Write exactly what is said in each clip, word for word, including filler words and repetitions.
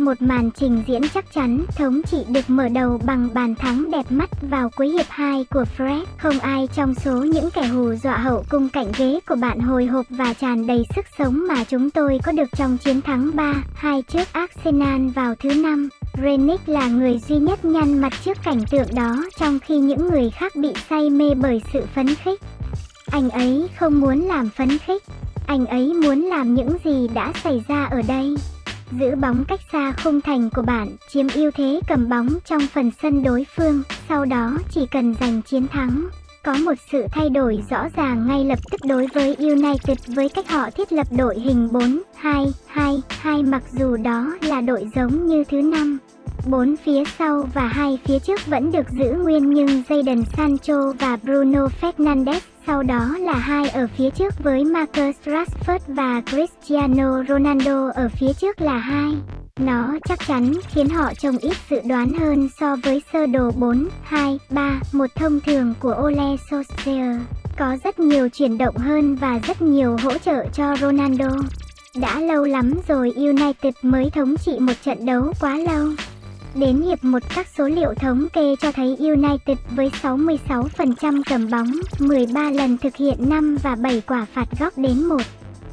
một màn trình diễn chắc chắn thống trị được mở đầu bằng bàn thắng đẹp mắt vào cuối hiệp hai của Fred. Không ai trong số những kẻ hù dọa hậu cung cạnh ghế của bạn hồi hộp và tràn đầy sức sống mà chúng tôi có được trong chiến thắng ba hai trước Arsenal vào thứ năm. Rangnick là người duy nhất nhăn mặt trước cảnh tượng đó, trong khi những người khác bị say mê bởi sự phấn khích. Anh ấy không muốn làm phấn khích, anh ấy muốn làm những gì đã xảy ra ở đây. Giữ bóng cách xa khung thành của bạn, chiếm ưu thế cầm bóng trong phần sân đối phương, sau đó chỉ cần giành chiến thắng. Có một sự thay đổi rõ ràng ngay lập tức đối với United với cách họ thiết lập đội hình bốn hai hai hai, mặc dù đó là đội giống như thứ năm. Bốn phía sau và hai phía trước vẫn được giữ nguyên, nhưng Jadon Sancho và Bruno Fernandes, sau đó là hai ở phía trước với Marcus Rashford và Cristiano Ronaldo ở phía trước là hai. Nó chắc chắn khiến họ trông ít dự đoán hơn so với sơ đồ bốn hai ba một thông thường của Ole Solskjaer. Có rất nhiều chuyển động hơn và rất nhiều hỗ trợ cho Ronaldo. Đã lâu lắm rồi United mới thống trị một trận đấu quá lâu. Đến hiệp một, các số liệu thống kê cho thấy United với sáu mươi sáu phần trăm cầm bóng, mười ba lần thực hiện năm và bảy quả phạt góc đến một.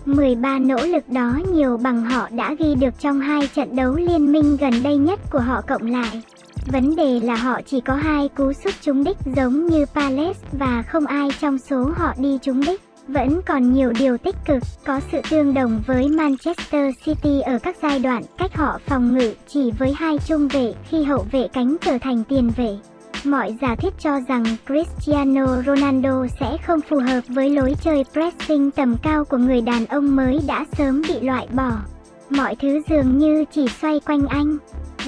mười ba nỗ lực đó nhiều bằng họ đã ghi được trong hai trận đấu liên minh gần đây nhất của họ cộng lại. Vấn đề là họ chỉ có hai cú sút trúng đích giống như Palace và không ai trong số họ đi trúng đích. Vẫn còn nhiều điều tích cực, có sự tương đồng với Manchester City ở các giai đoạn cách họ phòng ngự chỉ với hai trung vệ khi hậu vệ cánh trở thành tiền vệ. Mọi giả thuyết cho rằng Cristiano Ronaldo sẽ không phù hợp với lối chơi pressing tầm cao của người đàn ông mới đã sớm bị loại bỏ. Mọi thứ dường như chỉ xoay quanh anh.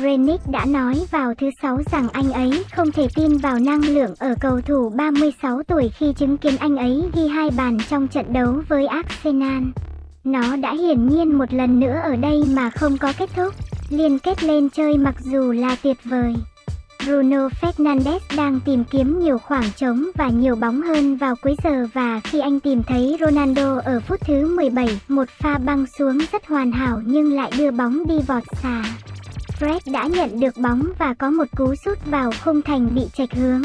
Rangnick đã nói vào thứ sáu rằng anh ấy không thể tin vào năng lượng ở cầu thủ ba mươi sáu tuổi khi chứng kiến anh ấy ghi hai bàn trong trận đấu với Arsenal. Nó đã hiển nhiên một lần nữa ở đây mà không có kết thúc. Liên kết lên chơi mặc dù là tuyệt vời. Bruno Fernandes đang tìm kiếm nhiều khoảng trống và nhiều bóng hơn vào cuối giờ, và khi anh tìm thấy Ronaldo ở phút thứ mười bảy, một pha băng xuống rất hoàn hảo nhưng lại đưa bóng đi vọt xà. Fred đã nhận được bóng và có một cú sút vào khung thành bị chệch hướng.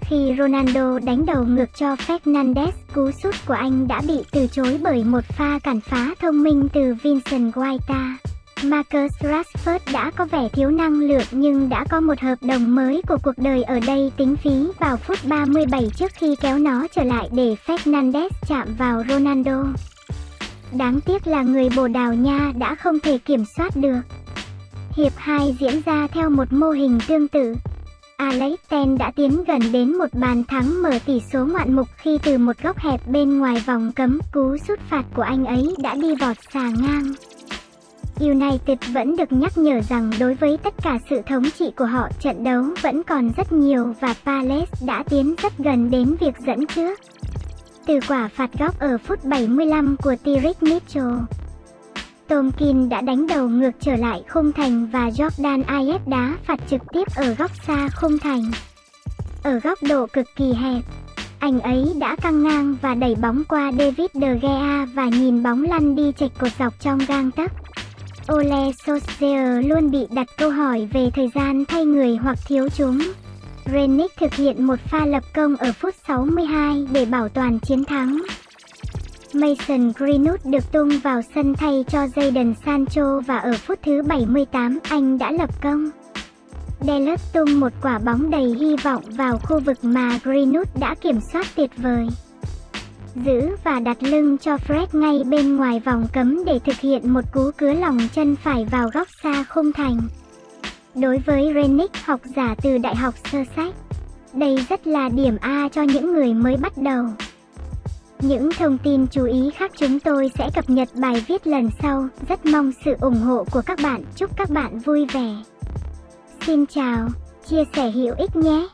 Khi Ronaldo đánh đầu ngược cho Fernandes, cú sút của anh đã bị từ chối bởi một pha cản phá thông minh từ Vincent Guaita. Marcus Rashford đã có vẻ thiếu năng lượng nhưng đã có một hợp đồng mới của cuộc đời ở đây, tính phí vào phút ba mươi bảy trước khi kéo nó trở lại để Fernandes chạm vào Ronaldo. Đáng tiếc là người Bồ Đào Nha đã không thể kiểm soát được. Hiệp hai diễn ra theo một mô hình tương tự. Alex Telles đã tiến gần đến một bàn thắng mở tỷ số ngoạn mục khi từ một góc hẹp bên ngoài vòng cấm, cú sút phạt của anh ấy đã đi vọt xà ngang. United vẫn được nhắc nhở rằng đối với tất cả sự thống trị của họ, trận đấu vẫn còn rất nhiều và Palace đã tiến rất gần đến việc dẫn trước. Từ quả phạt góc ở phút bảy mươi lăm của Tyrick Mitchell, Tomkin đã đánh đầu ngược trở lại khung thành và Jordan Ayew đá phạt trực tiếp ở góc xa khung thành. Ở góc độ cực kỳ hẹp, anh ấy đã căng ngang và đẩy bóng qua David De Gea và nhìn bóng lăn đi chệch cột dọc trong gang tấc. Ole Solskjaer luôn bị đặt câu hỏi về thời gian thay người hoặc thiếu chúng. Rangnick thực hiện một pha lập công ở phút sáu mươi hai để bảo toàn chiến thắng. Mason Greenwood được tung vào sân thay cho Jadon Sancho và ở phút thứ bảy mươi tám anh đã lập công. Telles tung một quả bóng đầy hy vọng vào khu vực mà Greenwood đã kiểm soát tuyệt vời. Giữ và đặt lưng cho Fred ngay bên ngoài vòng cấm để thực hiện một cú cứa lòng chân phải vào góc xa khung thành. Đối với Rangnick, học giả từ đại học sơ sách, đây rất là điểm A cho những người mới bắt đầu. Những thông tin chú ý khác chúng tôi sẽ cập nhật bài viết lần sau. Rất mong sự ủng hộ của các bạn. Chúc các bạn vui vẻ. Xin chào, chia sẻ hữu ích nhé.